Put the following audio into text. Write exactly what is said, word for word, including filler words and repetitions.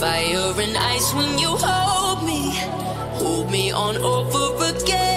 Fire and ice when you hold me, hold me on over again.